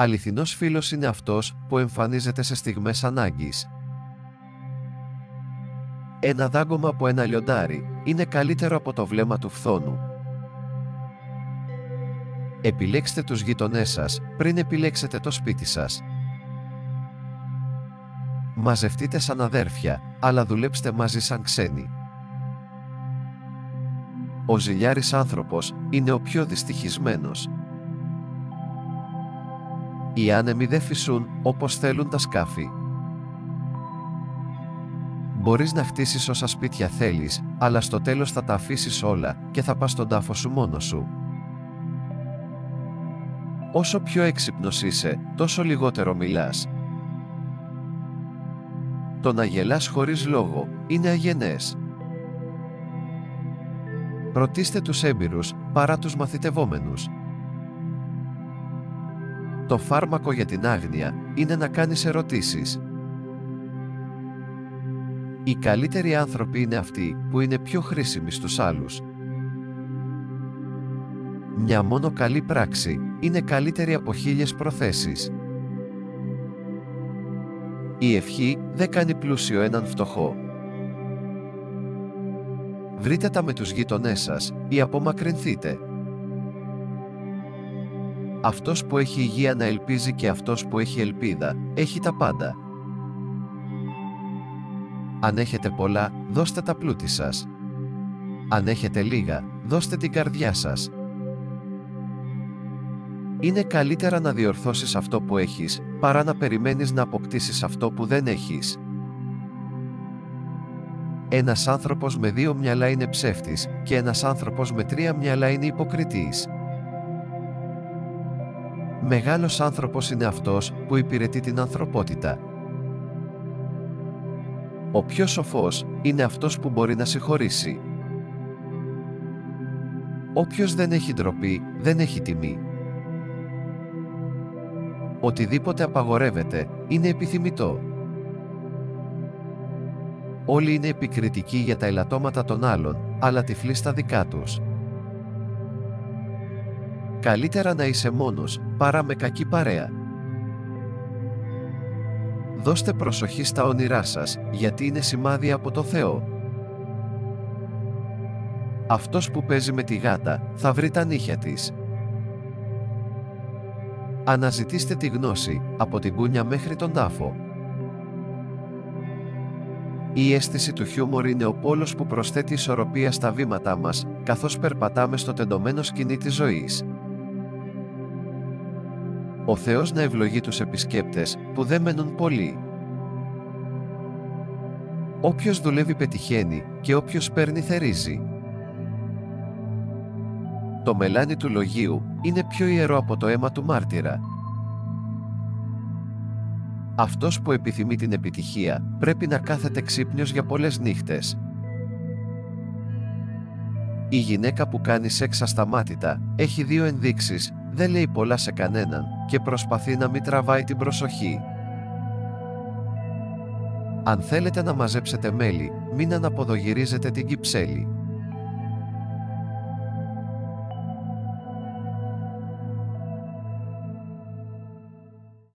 αληθινός φίλος είναι αυτός που εμφανίζεται σε στιγμές ανάγκης. Ένα δάγκωμα από ένα λιοντάρι είναι καλύτερο από το βλέμμα του φθόνου. Επιλέξτε τους γείτονές σας πριν επιλέξετε το σπίτι σας. Μαζευτείτε σαν αδέρφια, αλλά δουλέψτε μαζί σαν ξένοι. Ο ζηλιάρης άνθρωπος είναι ο πιο δυστυχισμένος. Οι άνεμοι δεν φυσούν όπως θέλουν τα σκάφη. Μπορείς να χτίσεις όσα σπίτια θέλεις, αλλά στο τέλος θα τα αφήσεις όλα και θα πας στον τάφο σου μόνος σου. Όσο πιο έξυπνος είσαι, τόσο λιγότερο μιλάς. Το να γελάς χωρίς λόγο είναι αγενές. Ρωτήστε τους έμπειρους παρά τους μαθητευόμενους. Το φάρμακο για την άγνοια είναι να κάνεις ερωτήσεις. Οι καλύτεροι άνθρωποι είναι αυτοί που είναι πιο χρήσιμοι στους άλλους. Μια μόνο καλή πράξη είναι καλύτερη από 1000 προθέσεις. Η ευχή δεν κάνει πλούσιο έναν φτωχό. Βρείτε τα με τους γείτονές σας ή απομακρυνθείτε. Αυτός που έχει υγεία να ελπίζει και αυτός που έχει ελπίδα, έχει τα πάντα. Αν έχετε πολλά, δώστε τα πλούτη σας. Αν έχετε λίγα, δώστε την καρδιά σας. Είναι καλύτερα να διορθώσεις αυτό που έχεις, παρά να περιμένεις να αποκτήσεις αυτό που δεν έχεις. Ένας άνθρωπος με 2 μυαλά είναι ψεύτης και ένας άνθρωπος με 3 μυαλά είναι υποκριτής. Μεγάλος άνθρωπος είναι αυτός που υπηρετεί την ανθρωπότητα. Ο πιο σοφός είναι αυτός που μπορεί να συγχωρήσει. Όποιος δεν έχει ντροπή, δεν έχει τιμή. Οτιδήποτε απαγορεύεται είναι επιθυμητό. Όλοι είναι επικριτικοί για τα ελαττώματα των άλλων, αλλά τυφλοί στα δικά τους. Καλύτερα να είσαι μόνος, παρά με κακή παρέα. Δώστε προσοχή στα όνειρά σας, γιατί είναι σημάδια από το Θεό. Αυτός που παίζει με τη γάτα, θα βρει τα νύχια της. Αναζητήστε τη γνώση, από την κούνια μέχρι τον τάφο. Η αίσθηση του χιούμορ είναι ο πόλος που προσθέτει ισορροπία στα βήματά μας, καθώς περπατάμε στο τεντωμένο σκηνή της ζωής. Ο Θεός να ευλογεί τους επισκέπτες που δεν μένουν πολλοί. Όποιος δουλεύει πετυχαίνει και όποιος παίρνει θερίζει. Το μελάνι του λογίου είναι πιο ιερό από το αίμα του μάρτυρα. Αυτός που επιθυμεί την επιτυχία πρέπει να κάθεται ξύπνιος για πολλές νύχτες. Η γυναίκα που κάνει σεξ ασταμάτητα έχει 2 ενδείξεις, δεν λέει πολλά σε κανέναν και προσπαθεί να μην τραβάει την προσοχή. Αν θέλετε να μαζέψετε μέλι, μην αναποδογυρίζετε την κυψέλη.